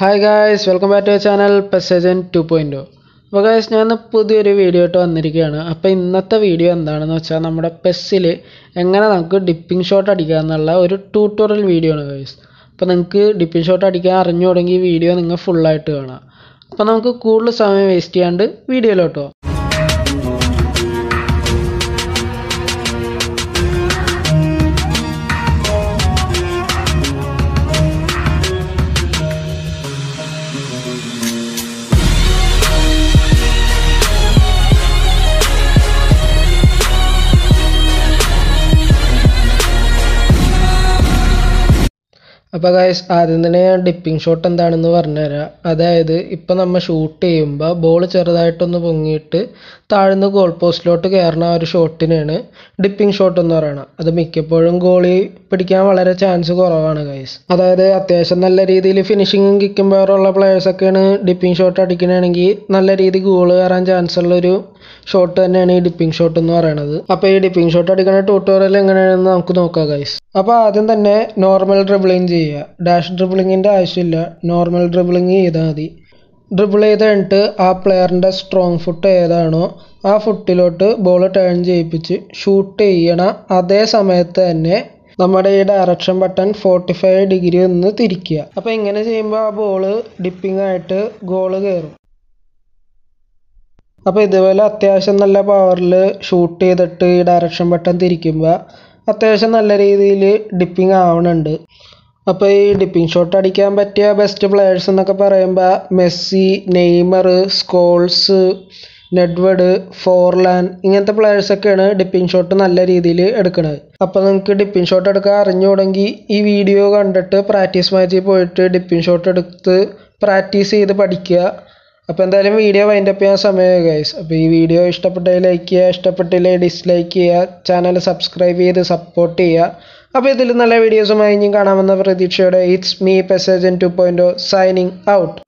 Hi guys, welcome back to our channel PES Agent 2.0. അപ്പോൾ guys, ഞാൻ പുതിയൊരു video ആയിട്ട് വന്നിരിക്കുകയാണ്. അപ്പോൾ ഇന്നത്തെ വീഡിയോ എന്താണെന്ന് വെച്ചാൽ നമ്മുടെ പെസ്സിൽ എങ്ങനെ നമുക്ക് ഡിപ്പിംഗ് ഷോട്ട് അടിക്കാമെന്നുള്ള ഒരു ട്യൂട്ടോറിയൽ വീഡിയോ ആണ് guys. അപ്പോൾ നിങ്ങൾക്ക് ഡിപ്പിംഗ് ഷോട്ട് അടിക്കാൻ അറിഞ്ഞു തുടങ്ങി വീഡിയോ നിങ്ങൾ ഫുൾ ആയിട്ട് കാണുക. അപ്പോൾ നമുക്ക് കൂടുതൽ സമയം വേസ്റ്റ് ചെയ്യാണ്ട് വീഡിയോയിലോട്ട് പോകാം. അപ്പോൾ ഗൈസ്, ആദ്യം തന്നെ ഞാൻ ഡിപ്പിംഗ് ഷോട്ട് എന്താണെന്ന് പറഞ്ഞുതരാം. അതായത് ഇപ്പോൾ നമ്മൾ ഷൂട്ട് ചെയ്യുമ്പോൾ ബോൾ ചെറുതായിട്ടൊന്ന് പൊങ്ങിയിട്ട് താഴ്ന്ന് ഗോൾ പോസ്റ്റിലോട്ട് കയറുന്ന ഒരു ഷോട്ടിനാണ് ഡിപ്പിംഗ് ഷോട്ട് എന്ന് പറയുന്നത്. അത് മിക്കപ്പോഴും ഗോളി പിടിക്കാൻ വളരെ ചാൻസ് കുറവാണ് ഗൈസ്. അതായത് അത്യാവശ്യം നല്ല രീതിയിൽ ഫിനിഷിങ്ങും കിക്കും പവറുള്ള പ്ലെയേഴ്സൊക്കെയാണ് ഡിപ്പിംഗ് ഷോട്ട് അടിക്കണമെങ്കിൽ നല്ല രീതിയിൽ ഗോൾ കയറാൻ ചാൻസ് ഉള്ളൊരു ഷോട്ട് തന്നെയാണ് ഈ ഡിപ്പിംഗ് ഷോട്ട് എന്ന് പറയുന്നത്. അപ്പോൾ ഈ ഡിപ്പിംഗ് ഷോട്ട് അടിക്കുന്ന ട്യൂട്ടോറിയൽ എങ്ങനെയാണെന്ന് നമുക്ക് നോക്കാം ഗൈസ്. അപ്പോൾ ആദ്യം തന്നെ നോർമൽ ഡ്രിബിളിങ് ചെയ്യുക. ഡാഷ് ഡ്രിബിളിങ്ങിൻ്റെ ആവശ്യമില്ല, നോർമൽ ഡ്രിബിളിങ് ചെയ്താൽ മതി. ഡ്രിബിൾ ചെയ്ത് കഴിഞ്ഞിട്ട് ആ പ്ലെയറിൻ്റെ സ്ട്രോങ് ഫുട്ട് ഏതാണോ ആ ഫുട്ടിലോട്ട് ബോൾ ടേൺ ചെയ്യിപ്പിച്ച് ഷൂട്ട് ചെയ്യണ അതേ സമയത്ത് തന്നെ നമ്മുടെ ഈ ഡയറക്ഷൻ ബട്ടൺ 45 ഡിഗ്രി ഒന്ന് തിരിക്കുക. അപ്പോൾ ഇങ്ങനെ ചെയ്യുമ്പോൾ ആ ബോൾ ഡിപ്പിംഗ് ആയിട്ട് ഗോൾ കയറും. അപ്പോൾ ഇതുപോലെ അത്യാവശ്യം നല്ല പവറിൽ ഷൂട്ട് ചെയ്തിട്ട് ഈ ഡയറക്ഷൻ ബട്ടൺ തിരിക്കുമ്പോൾ അത്യാവശ്യം നല്ല രീതിയിൽ ഡിപ്പിംഗ് ആവണുണ്ട്. അപ്പോൾ ഈ ഡിപ്പിംഗ് ഷോട്ട് അടിക്കാൻ പറ്റിയ ബെസ്റ്റ് പ്ലെയേഴ്സ് എന്നൊക്കെ പറയുമ്പോൾ Messi, Neymar, Scholes, Nedved, Forlan, ഇങ്ങനത്തെ പ്ലെയേഴ്സൊക്കെയാണ് ഡിപ്പിംഗ് ഷോട്ട് നല്ല രീതിയിൽ എടുക്കുന്നത്. അപ്പോൾ നിങ്ങൾക്ക് ഡിപ്പിംഗ് ഷോട്ട് എടുക്കാൻ അറിഞ്ഞുകൂടെങ്കിൽ ഈ വീഡിയോ കണ്ടിട്ട് പ്രാക്ടീസ് മാച്ചിൽ പോയിട്ട് ഡിപ്പിംഗ് ഷോട്ട് എടുത്ത് പ്രാക്ടീസ് ചെയ്ത് പഠിക്കുക. അപ്പോൾ എന്തായാലും വീഡിയോ വൈൻഡപ്പ് ചെയ്യാൻ സമയമായി ഗൈസ്. അപ്പോൾ ഈ വീഡിയോ ഇഷ്ടപ്പെട്ടെങ്കിൽ ലൈക്ക് ചെയ്യുക, ഇഷ്ടപ്പെട്ടില്ലെങ്കിൽ ഡിസ്ലൈക്ക് ചെയ്യുക, ചാനൽ സബ്സ്ക്രൈബ് ചെയ്ത് സപ്പോർട്ട് ചെയ്യുക. അപ്പോൾ ഇതിൽ നല്ല വീഡിയോസുമായി ഇനിയും കാണാമെന്ന പ്രതീക്ഷയോടെ it's me PES Agent 2.0 signing out.